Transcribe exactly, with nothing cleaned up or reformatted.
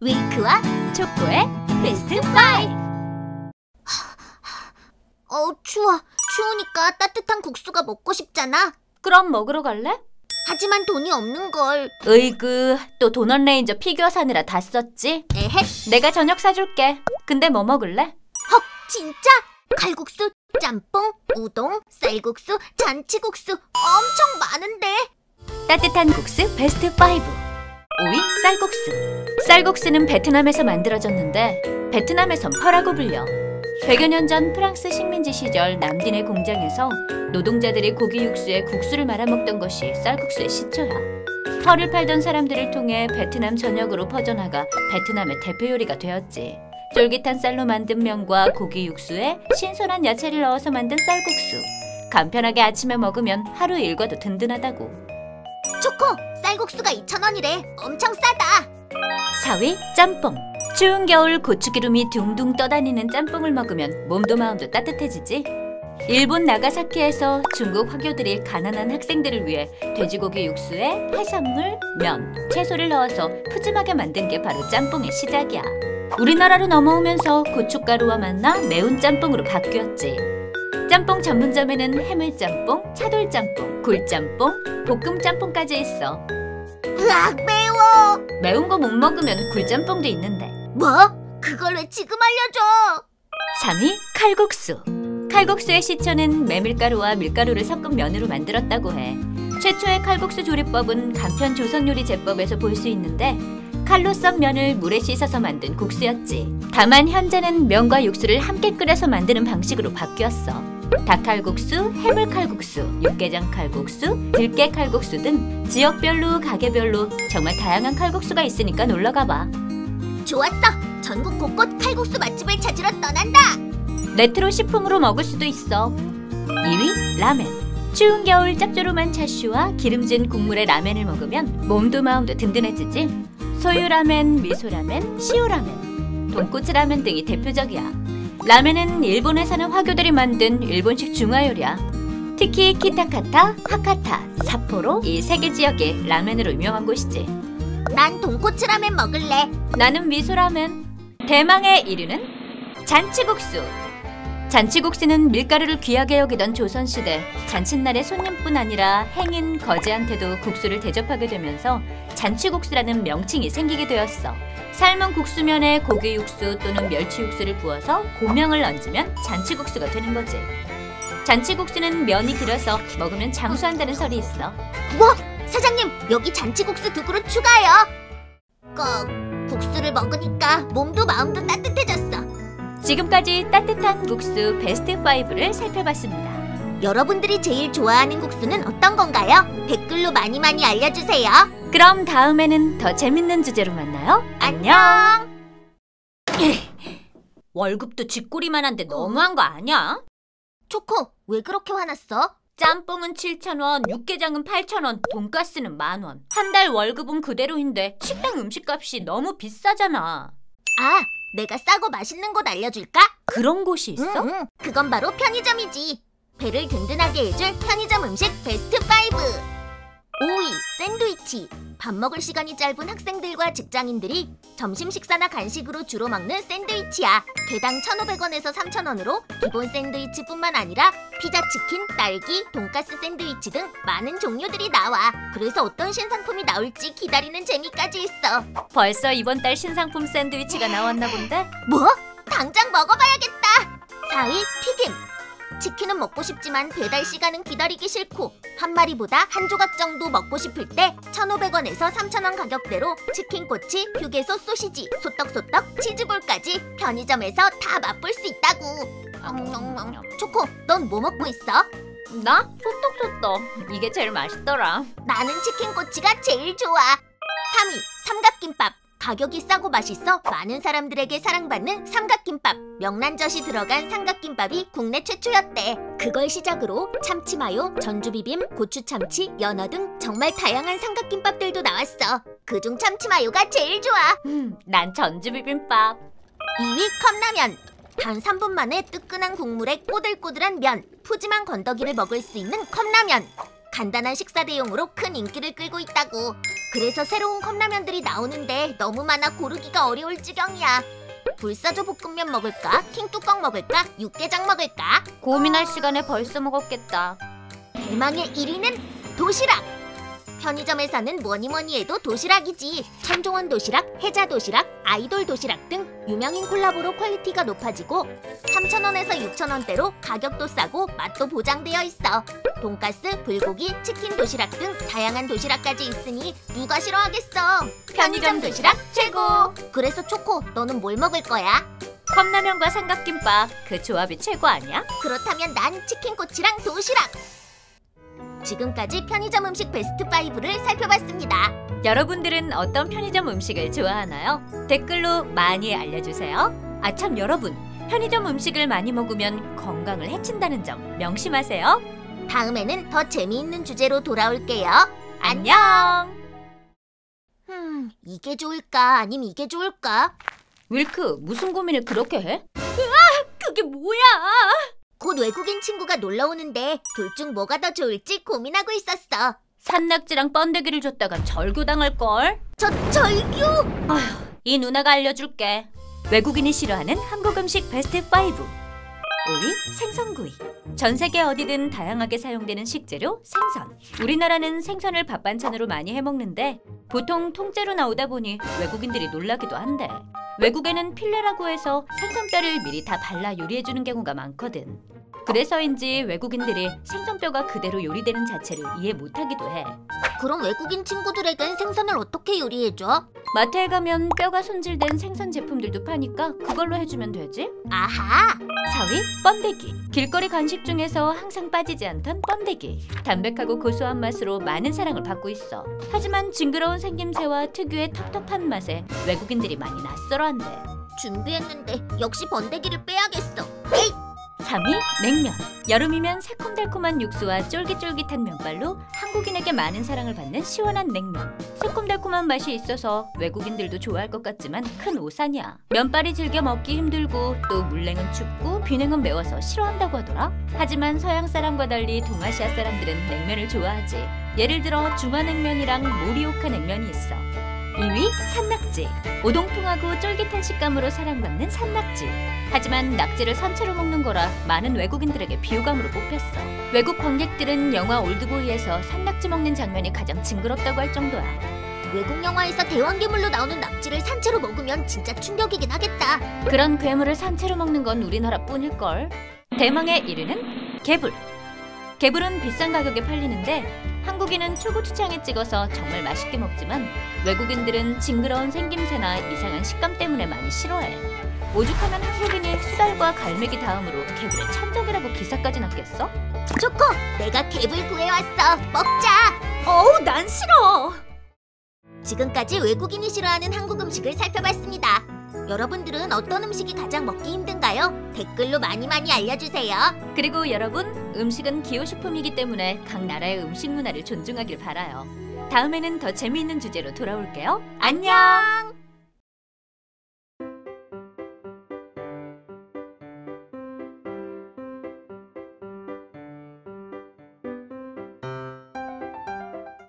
윌크와 초코의 베스트 파이브. 어, 추워. 추우니까 따뜻한 국수가 먹고 싶잖아. 그럼 먹으러 갈래? 하지만 돈이 없는걸. 으이그, 또 도넛 레인저 피규어 사느라 다 썼지? 에헷. 내가 저녁 사줄게. 근데 뭐 먹을래? 헉, 진짜? 칼국수, 짬뽕, 우동, 쌀국수, 잔치국수 엄청 많은데. 따뜻한 국수 베스트 오. 오 위 쌀국수. 쌀국수는 베트남에서 만들어졌는데 베트남에선 퍼라고 불려. 백여 년 전 프랑스 식민지 시절 남딘의 공장에서 노동자들이 고기 육수에 국수를 말아먹던 것이 쌀국수의 시초야. 펄을 팔던 사람들을 통해 베트남 전역으로 퍼져나가 베트남의 대표 요리가 되었지. 쫄깃한 쌀로 만든 면과 고기 육수에 신선한 야채를 넣어서 만든 쌀국수. 간편하게 아침에 먹으면 하루 일과도 든든하다고. 초코! 쌀국수가 이천 원이래. 엄청 싸다! 사 위 짬뽕. 추운 겨울 고추기름이 둥둥 떠다니는 짬뽕을 먹으면 몸도 마음도 따뜻해지지. 일본 나가사키에서 중국 화교들이 가난한 학생들을 위해 돼지고기 육수에 해산물, 면, 채소를 넣어서 푸짐하게 만든 게 바로 짬뽕의 시작이야. 우리나라로 넘어오면서 고춧가루와 만나 매운 짬뽕으로 바뀌었지. 짬뽕 전문점에는 해물짬뽕, 차돌짬뽕, 굴짬뽕, 볶음짬뽕까지 있어. 으악, 매워! 매운 거 못 먹으면 굴짬뽕도 있는데. 뭐? 그걸 왜 지금 알려줘? 삼 위 칼국수. 칼국수의 시초는 메밀가루와 밀가루를 섞은 면으로 만들었다고 해. 최초의 칼국수 조리법은 간편 조선 요리 제법에서 볼 수 있는데 칼로 썬 면을 물에 씻어서 만든 국수였지. 다만 현재는 면과 육수를 함께 끓여서 만드는 방식으로 바뀌었어. 닭칼국수, 해물칼국수, 육개장칼국수, 들깨칼국수 등 지역별로 가게별로 정말 다양한 칼국수가 있으니까 놀러가봐. 좋았어! 전국 곳곳 칼국수 맛집을 찾으러 떠난다! 레트로 식품으로 먹을 수도 있어. 이 위 라멘. 추운 겨울 짭조름한 차슈와 기름진 국물에 라멘을 먹으면 몸도 마음도 든든해지지. 소유라멘, 미소라멘, 시오라멘, 돈코츠라멘 등이 대표적이야. 라멘은 일본에 사는 화교들이 만든 일본식 중화요리야. 특히 키타카타, 하카타, 삿포로 이 세 개 지역이 라멘으로 유명한 곳이지. 난 돈코츠라멘 먹을래. 나는 미소라멘. 대망의 일 위는 잔치국수. 잔치국수는 밀가루를 귀하게 여기던 조선시대 잔칫날에 손님뿐 아니라 행인, 거지한테도 국수를 대접하게 되면서 잔치국수라는 명칭이 생기게 되었어. 삶은 국수면에 고기 육수 또는 멸치 육수를 부어서 고명을 얹으면 잔치국수가 되는 거지. 잔치국수는 면이 길어서 먹으면 장수한다는 설이 있어. 뭐? 사장님, 여기 잔치국수 두 그릇 추가요. 꼭 국수를 먹으니까 몸도 마음도 따뜻해졌어. 지금까지 따뜻한 국수 베스트 오를 살펴봤습니다. 여러분들이 제일 좋아하는 국수는 어떤 건가요? 댓글로 많이 많이 알려주세요. 그럼 다음에는 더 재밌는 주제로 만나요. 안녕! 월급도 쥐꼬리만 한데 너무한 거 아니야? 초코, 왜 그렇게 화났어? 짬뽕은 칠천 원, 육개장은 팔천 원, 돈가스는 만 원. 한 달 월급은 그대로인데 식당 음식값이 너무 비싸잖아. 아! 내가 싸고 맛있는 곳 알려줄까? 그런 곳이 있어? 응, 응. 그건 바로 편의점이지. 배를 든든하게 해줄 편의점 음식 베스트 오. 오 위 샌드위치. 밥 먹을 시간이 짧은 학생들과 직장인들이 점심 식사나 간식으로 주로 먹는 샌드위치야. 개당 천오백 원에서 삼천 원으로 기본 샌드위치뿐만 아니라 피자, 치킨, 딸기, 돈가스 샌드위치 등 많은 종류들이 나와. 그래서 어떤 신상품이 나올지 기다리는 재미까지 있어. 벌써 이번 달 신상품 샌드위치가 나왔나 본데? 뭐? 당장 먹어봐야겠다. 사 위 튀김. 치킨은 먹고 싶지만 배달 시간은 기다리기 싫고 한 마리보다 한 조각 정도 먹고 싶을 때 천오백 원에서 삼천 원 가격대로 치킨꼬치, 휴게소 소시지, 소떡소떡, 치즈볼까지 편의점에서 다 맛볼 수 있다고. 음, 초코, 넌 뭐 먹고 있어? 나? 소떡소떡. 이게 제일 맛있더라. 나는 치킨꼬치가 제일 좋아. 삼 위 삼각김밥. 가격이 싸고 맛있어 많은 사람들에게 사랑받는 삼각김밥. 명란젓이 들어간 삼각김밥이 국내 최초였대. 그걸 시작으로 참치마요, 전주비빔, 고추참치, 연어 등 정말 다양한 삼각김밥들도 나왔어. 그중 참치마요가 제일 좋아. 음, 난 전주비빔밥. 이 위 컵라면. 단 삼 분 만에 뜨끈한 국물에 꼬들꼬들한 면, 푸짐한 건더기를 먹을 수 있는 컵라면. 간단한 식사 대용으로 큰 인기를 끌고 있다고. 그래서 새로운 컵라면들이 나오는데 너무 많아 고르기가 어려울 지경이야. 불사조 볶음면 먹을까? 킹뚜껑 먹을까? 육개장 먹을까? 고민할 시간에 벌써 먹었겠다. 대망의 일 위는 도시락! 편의점에서는 뭐니뭐니 해도 도시락이지. 천종원 도시락, 혜자 도시락, 아이돌 도시락 등 유명인 콜라보로 퀄리티가 높아지고 삼천 원에서 육천 원대로 가격도 싸고 맛도 보장되어 있어. 돈가스, 불고기, 치킨 도시락 등 다양한 도시락까지 있으니 누가 싫어하겠어. 편의점 도시락 최고! 그래서 초코, 너는 뭘 먹을 거야? 컵라면과 삼각김밥, 그 조합이 최고 아니야? 그렇다면 난 치킨꼬치랑 도시락! 지금까지 편의점 음식 베스트 파이브를 살펴봤습니다. 여러분들은 어떤 편의점 음식을 좋아하나요? 댓글로 많이 알려주세요. 아참 여러분, 편의점 음식을 많이 먹으면 건강을 해친다는 점 명심하세요. 다음에는 더 재미있는 주제로 돌아올게요. 안녕! 음, 이게 좋을까? 아님 이게 좋을까? 윌크, 무슨 고민을 그렇게 해? 으악! 그게 뭐야! 곧 외국인 친구가 놀러오는데 둘 중 뭐가 더 좋을지 고민하고 있었어. 산낙지랑 번데기를 줬다간 절교당할걸? 저, 절교! 어휴, 이 누나가 알려줄게. 외국인이 싫어하는 한국 음식 베스트 파이브. 오 위 생선구이. 전 세계 어디든 다양하게 사용되는 식재료 생선. 우리나라는 생선을 밥 반찬으로 많이 해먹는데 보통 통째로 나오다 보니 외국인들이 놀라기도 한대. 외국에는 필레라고 해서 생선뼈를 미리 다 발라 요리해주는 경우가 많거든. 그래서인지 외국인들이 생선뼈가 그대로 요리되는 자체를 이해 못하기도 해. 그럼 외국인 친구들에겐 생선을 어떻게 요리해줘? 마트에 가면 뼈가 손질된 생선 제품들도 파니까 그걸로 해주면 되지. 아하! 사 위 번데기. 길거리 간식 중에서 항상 빠지지 않던 번데기. 담백하고 고소한 맛으로 많은 사랑을 받고 있어. 하지만 징그러운 생김새와 특유의 텁텁한 맛에 외국인들이 많이 낯설어한대. 준비했는데 역시 번데기를 빼야겠어. 에이! 삼 위 냉면. 여름이면 새콤달콤한 육수와 쫄깃쫄깃한 면발로 한국인에게 많은 사랑을 받는 시원한 냉면. 새콤달콤한 맛이 있어서 외국인들도 좋아할 것 같지만 큰 오산이야. 면발이 즐겨 먹기 힘들고 또 물냉은 춥고 비냉은 매워서 싫어한다고 하더라. 하지만 서양 사람과 달리 동아시아 사람들은 냉면을 좋아하지. 예를 들어 중화냉면이랑 모리오카 냉면이 있어. 이 위 산낙지. 오동통하고 쫄깃한 식감으로 사랑받는 산낙지. 하지만 낙지를 산채로 먹는 거라 많은 외국인들에게 비호감으로 뽑혔어. 외국 관객들은 영화 올드보이에서 산낙지 먹는 장면이 가장 징그럽다고 할 정도야. 외국 영화에서 대왕괴물로 나오는 낙지를 산채로 먹으면 진짜 충격이긴 하겠다. 그런 괴물을 산채로 먹는 건 우리나라뿐일걸. 대망의 일 위는 개불. 개불은 비싼 가격에 팔리는데 한국인은 초고추장에 찍어서 정말 맛있게 먹지만 외국인들은 징그러운 생김새나 이상한 식감 때문에 많이 싫어해. 오죽하면 한국인이 수달과 갈매기 다음으로 개불의 천적이라고 기사까지 났겠어? 초코! 내가 개불 구해왔어! 먹자! 어우, 난 싫어! 지금까지 외국인이 싫어하는 한국 음식을 살펴봤습니다. 여러분들은 어떤 음식이 가장 먹기 힘든가요? 댓글로 많이 많이 알려주세요. 그리고 여러분, 음식은 기호식품이기 때문에 각 나라의 음식 문화를 존중하길 바라요. 다음에는 더 재미있는 주제로 돌아올게요. 안녕!